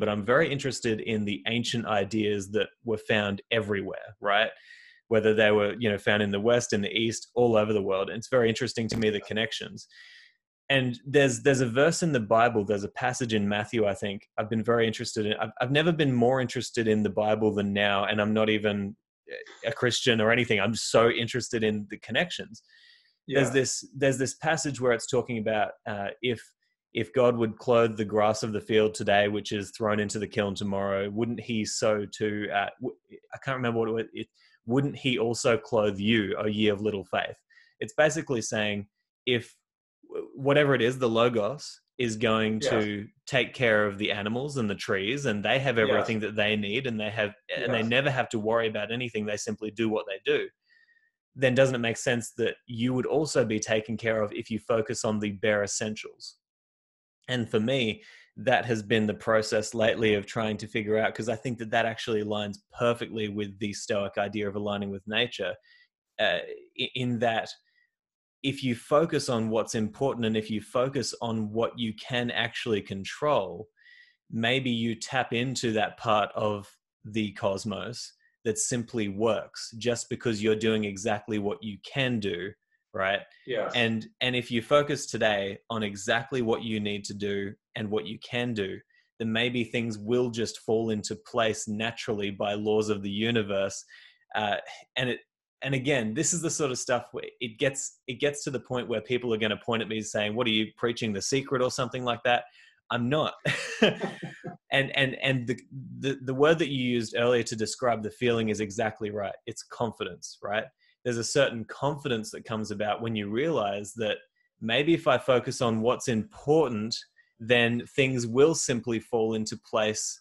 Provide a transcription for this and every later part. but I'm very interested in the ancient ideas that were found everywhere, right? Whether they were, you know, found in the West, in the East, all over the world. And it's very interesting to me, the connections. And there's a verse in the Bible, there's a passage in Matthew, I think, I've been very interested in. I've never been more interested in the Bible than now. And I'm not even a Christian or anything. I'm so interested in the connections. Yeah. There's this passage where it's talking about if God would clothe the grass of the field today, which is thrown into the kiln tomorrow, wouldn't he so too, I can't remember what it was, wouldn't he also clothe you, O ye of little faith? It's basically saying if whatever it is, the Logos is going to take care of the animals and the trees, and they have everything that they need, and they have, and they never have to worry about anything. They simply do what they do. Then doesn't it make sense that you would also be taken care of if you focus on the bare essentials? And for me, that has been the process lately of trying to figure out, because I think that that actually aligns perfectly with the Stoic idea of aligning with nature, in that if you focus on what's important and if you focus on what you can actually control, maybe you tap into that part of the cosmos that simply works just because you're doing exactly what you can do. Right. Yeah. And if you focus today on exactly what you need to do and what you can do, then maybe things will just fall into place naturally by laws of the universe. And again, this is the sort of stuff where it gets to the point where people are going to point at me saying, "What are you preaching, The Secret or something like that?" I'm not. And the word that you used earlier to describe the feeling is exactly right. It's confidence, right? There's a certain confidence that comes about when you realize that maybe if I focus on what's important, then things will simply fall into place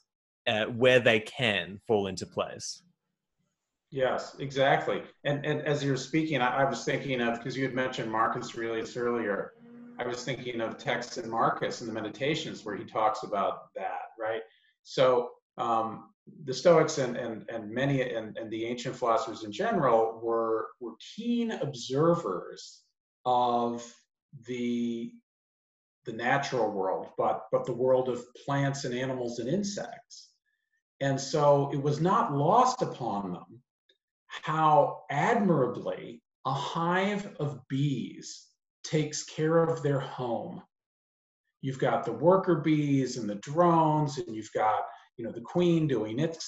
where they can fall into place. Yes, exactly. And as you were speaking, I was thinking of, because you had mentioned Marcus Aurelius earlier, I was thinking of texts in Marcus in the Meditations where he talks about that, right? So the Stoics and many and the ancient philosophers in general were keen observers of the natural world, but the world of plants and animals and insects. And so it was not lost upon them how admirably a hive of bees takes care of their home. You've got the worker bees and the drones, and you've got, you know, the queen doing it.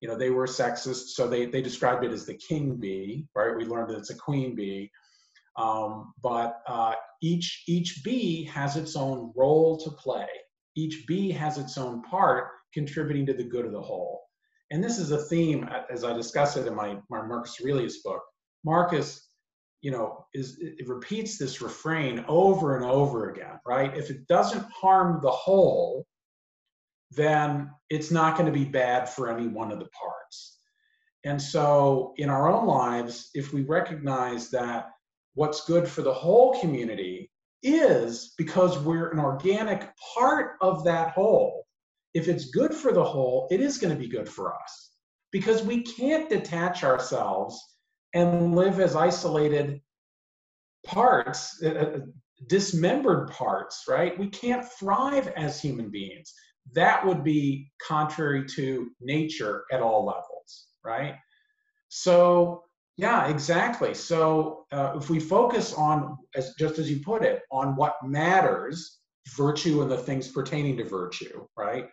You know, they were sexist, so they described it as the king bee, right? We learned that it's a queen bee. But each bee has its own role to play. Each bee has its own part, contributing to the good of the whole. And this is a theme, as I discuss it in my Marcus Aurelius book. Marcus, you know, it repeats this refrain over and over again, right? If it doesn't harm the whole, then it's not going to be bad for any one of the parts. And so in our own lives, if we recognize that what's good for the whole community is, because we're an organic part of that whole, if it's good for the whole, it is going to be good for us, because we can't detach ourselves and live as isolated parts, dismembered parts, right? We can't thrive as human beings. That would be contrary to nature at all levels, right? So, yeah, exactly. So if we focus on, just as you put it, on what matters, virtue and the things pertaining to virtue, right?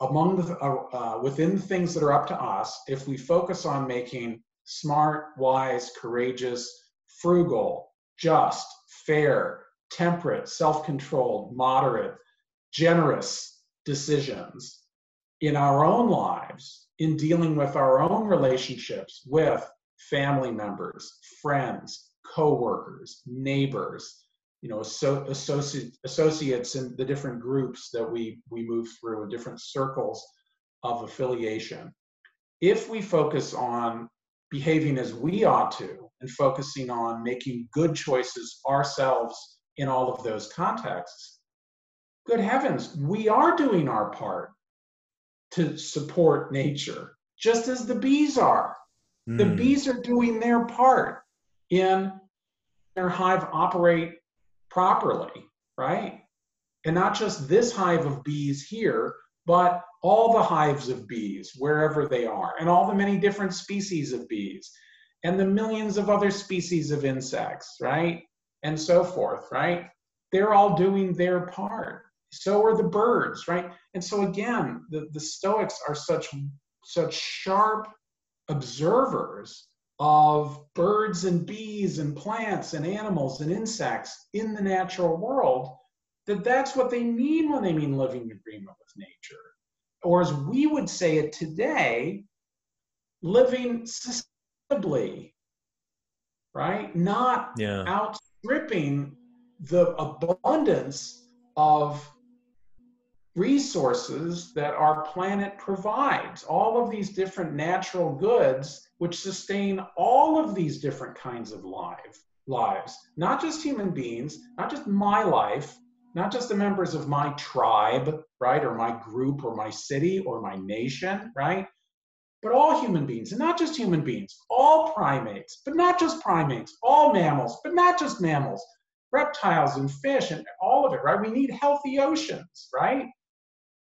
Within the things that are up to us, if we focus on making smart, wise, courageous, frugal, just, fair, temperate, self-controlled, moderate, generous decisions in our own lives, in dealing with our own relationships with family members, friends, co-workers, neighbors, you know, associates in the different groups that we move through, in different circles of affiliation. If we focus on behaving as we ought to and focusing on making good choices ourselves in all of those contexts, good heavens, we are doing our part to support nature, just as the bees are. Mm. The bees are doing their part in their hive operate properly, right? And not just this hive of bees here, but all the hives of bees, wherever they are, and all the many different species of bees, and the millions of other species of insects, right? And so forth, right? They're all doing their part. So are the birds, right? And so again, the Stoics are such sharp observers of birds and bees and plants and animals and insects in the natural world that that's what they mean when they mean living in agreement with nature. Or as we would say it today, living sustainably, right? Not outstripping the abundance of resources that our planet provides, all of these different natural goods which sustain all of these different kinds of lives, not just human beings, not just my life, not just the members of my tribe, right, or my group or my city or my nation, right, but all human beings, and not just human beings, all primates, but not just primates, all mammals, but not just mammals, reptiles and fish and all of it, right? We need healthy oceans, right?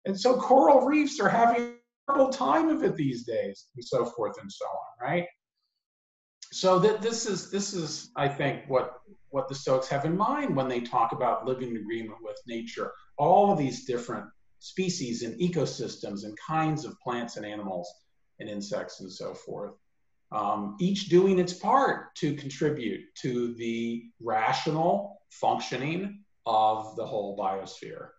And so coral reefs are having a terrible time of it these days, and so forth and so on, right? So this is I think what the Stoics have in mind when they talk about living in agreement with nature, all of these different species and ecosystems and kinds of plants and animals and insects and so forth, each doing its part to contribute to the rational functioning of the whole biosphere.